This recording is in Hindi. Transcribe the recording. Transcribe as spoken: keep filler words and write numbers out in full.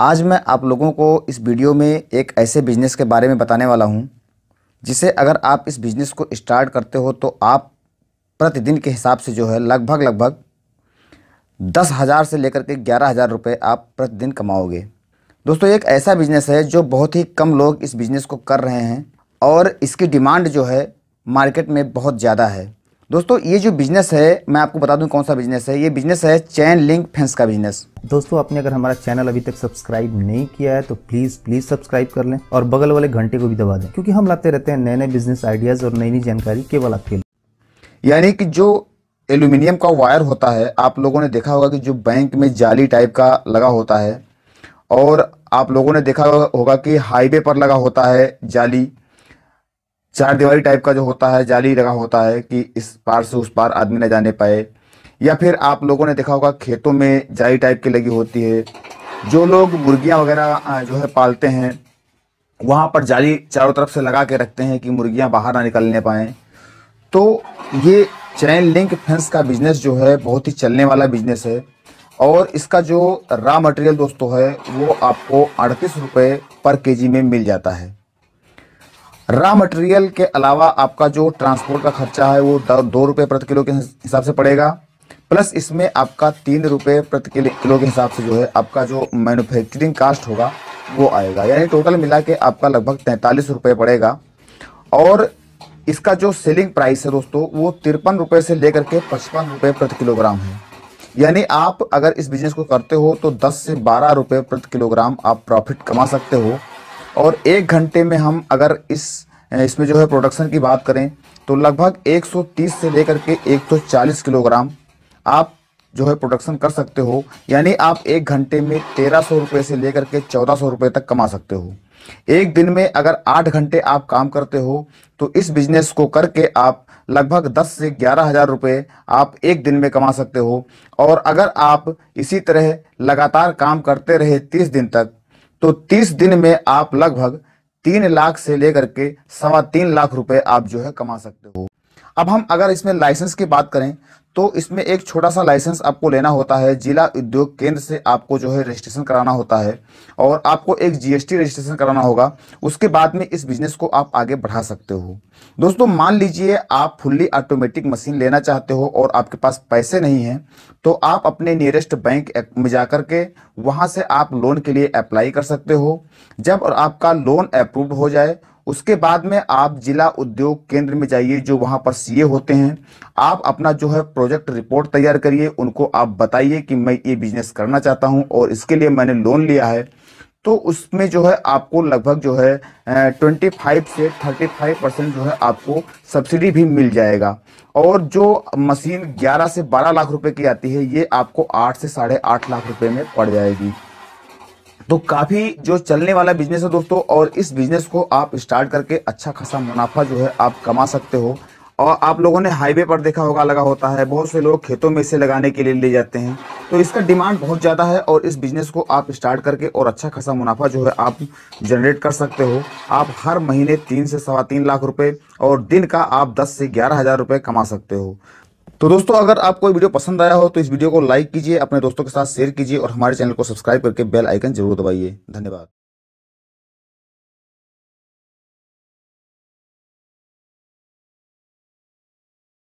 आज मैं आप लोगों को इस वीडियो में एक ऐसे बिज़नेस के बारे में बताने वाला हूं जिसे अगर आप इस बिज़नेस को स्टार्ट करते हो तो आप प्रतिदिन के हिसाब से जो है लगभग लगभग दस हज़ार से लेकर के ग्यारह हज़ार रुपये आप प्रतिदिन कमाओगे। दोस्तों, एक ऐसा बिज़नेस है जो बहुत ही कम लोग इस बिज़नेस को कर रहे हैं और इसकी डिमांड जो है मार्केट में बहुत ज़्यादा है। दोस्तों, ये जो बिज़नेस है, मैं आपको बता दूं कौन सा बिज़नेस है। ये बिज़नेस है चैन लिंक फेंस का बिज़नेस। दोस्तों, आपने अगर हमारा चैनल अभी तक सब्सक्राइब नहीं किया है तो प्लीज़ प्लीज़ सब्सक्राइब कर लें और बगल वाले घंटे को भी दबा दें, क्योंकि हम लाते रहते हैं नए नए बिज़नेस आइडियाज़ और नई नई जानकारी केवल आपके लिए। यानी कि जो एल्यूमिनियम का वायर होता है, आप लोगों ने देखा होगा कि जो बैंक में जाली टाइप का लगा होता है, और आप लोगों ने देखा होगा कि हाईवे पर लगा होता है जाली, चार दीवारी टाइप का जो होता है जाली लगा होता है कि इस पार से उस पार आदमी न जाने पाए। या फिर आप लोगों ने देखा होगा खेतों में जाली टाइप की लगी होती है। जो लोग मुर्गियां वगैरह जो है पालते हैं, वहां पर जाली चारों तरफ से लगा के रखते हैं कि मुर्गियां बाहर ना निकलने पाएँ। तो ये चैन लिंक फेंस का बिज़नेस जो है बहुत ही चलने वाला बिज़नेस है, और इसका जो रॉ मटेरियल दोस्तों है वो आपको अड़तीस रुपये पर के जी में मिल जाता है। रॉ मटेरियल के अलावा आपका जो ट्रांसपोर्ट का खर्चा है वो दो रुपये प्रति किलो के हिसाब से पड़ेगा, प्लस इसमें आपका तीन रुपये प्रति किलो के हिसाब से जो है आपका जो मैन्युफैक्चरिंग कास्ट होगा वो आएगा। यानी टोटल मिला के आपका लगभग तैंतालीस रुपये पड़ेगा, और इसका जो सेलिंग प्राइस है दोस्तों वो तिरपन रुपये से लेकर के पचपन रुपये प्रति किलोग्राम है। यानी आप अगर इस बिज़नेस को करते हो तो दस से बारह रुपये प्रति किलोग्राम आप प्रॉफिट कमा सकते हो। और एक घंटे में हम अगर इस इसमें जो है प्रोडक्शन की बात करें तो लगभग एक सौ तीस से लेकर के एक सौ चालीस किलोग्राम आप जो है प्रोडक्शन कर सकते हो। यानी आप एक घंटे में तेरह सौ रुपये से लेकर के चौदह सौ रुपये तक कमा सकते हो। एक दिन में अगर आठ घंटे आप काम करते हो तो इस बिज़नेस को करके आप लगभग दस से ग्यारह हज़ार रुपये आप एक दिन में कमा सकते हो। और अगर आप इसी तरह लगातार काम करते रहे तीस दिन तक, तो तीस दिन में आप लगभग तीन लाख से लेकर के सवा तीन लाख रुपए आप जो है कमा सकते हो। अब हम अगर इसमें लाइसेंस की बात करें तो इसमें एक छोटा सा लाइसेंस आपको लेना होता है। जिला उद्योग केंद्र से आपको जो है रजिस्ट्रेशन कराना होता है, और आपको एक जीएसटी रजिस्ट्रेशन कराना होगा। उसके बाद में इस बिज़नेस को आप आगे बढ़ा सकते हो। दोस्तों, मान लीजिए आप फुल्ली ऑटोमेटिक मशीन लेना चाहते हो और आपके पास पैसे नहीं हैं, तो आप अपने नियरेस्ट बैंक में जा कर के वहाँ से आप लोन के लिए अप्लाई कर सकते हो। जब और आपका लोन अप्रूव्ड हो जाए, उसके बाद में आप जिला उद्योग केंद्र में जाइए, जो वहाँ पर सीए होते हैं। आप अपना जो है प्रोजेक्ट रिपोर्ट तैयार करिए, उनको आप बताइए कि मैं ये बिज़नेस करना चाहता हूँ और इसके लिए मैंने लोन लिया है। तो उसमें जो है आपको लगभग जो है पच्चीस से पैंतीस परसेंट जो है आपको सब्सिडी भी मिल जाएगा। और जो मशीन ग्यारह से बारह लाख रुपये की आती है, ये आपको आठ से साढ़े आठ लाख रुपये में पड़ जाएगी। तो काफ़ी जो चलने वाला बिज़नेस है दोस्तों, और इस बिज़नेस को आप स्टार्ट करके अच्छा खासा मुनाफा जो है आप कमा सकते हो। और आप लोगों ने हाईवे पर देखा होगा लगा होता है, बहुत से लोग खेतों में इसे लगाने के लिए ले जाते हैं। तो इसका डिमांड बहुत ज़्यादा है, और इस बिज़नेस को आप स्टार्ट करके और अच्छा खासा मुनाफा जो है आप जनरेट कर सकते हो। आप हर महीने तीन से सवा तीन लाख रुपये और दिन का आप दस से ग्यारह हज़ार रुपये कमा सकते हो। तो दोस्तों, अगर आपको ये वीडियो पसंद आया हो तो इस वीडियो को लाइक कीजिए, अपने दोस्तों के साथ शेयर कीजिए, और हमारे चैनल को सब्सक्राइब करके बेल आइकन जरूर दबाइए। धन्यवाद।